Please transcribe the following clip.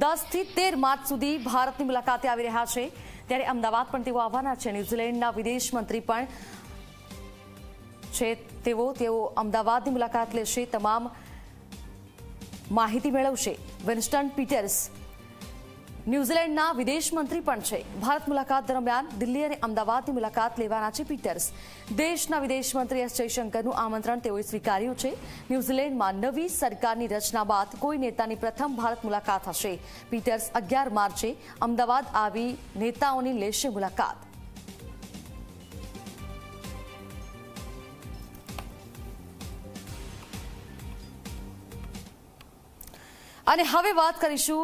10 થી 13 માર્ચ સુધી ભારતની મુલાકાતે આવી રહ્યા છે ત્યારે અમદાવાદ પણ તેઓ આવવાના છે ન્યુઝીલેન્ડના વિદેશ મંત્રી પણ છે તેઓ અમદાવાદની મુલાકાત લેશે તમામ માહિતી મેળવશે વિન્સ્ટન પીટર્સ न्यूजीलैंडना विदेश मंत्री पण छे भारत मुलाकात दरमियान दिल्ली और अमदावाद की मुलाकात लेवाना छे पीटर्स देशना विदेश मंत्री एस जयशंकरनुं आमंत्रण तेओए स्वीकार्युं छे न्यूजीलैंड में नवी सरकारनी रचना बाद कोई नेतानी प्रथम भारत मुलाकात हशे पीटर्स 11 मार्चे अमदावाद आवी नेताओनी लेशे मुलाकात અને હવે વાત કરીશું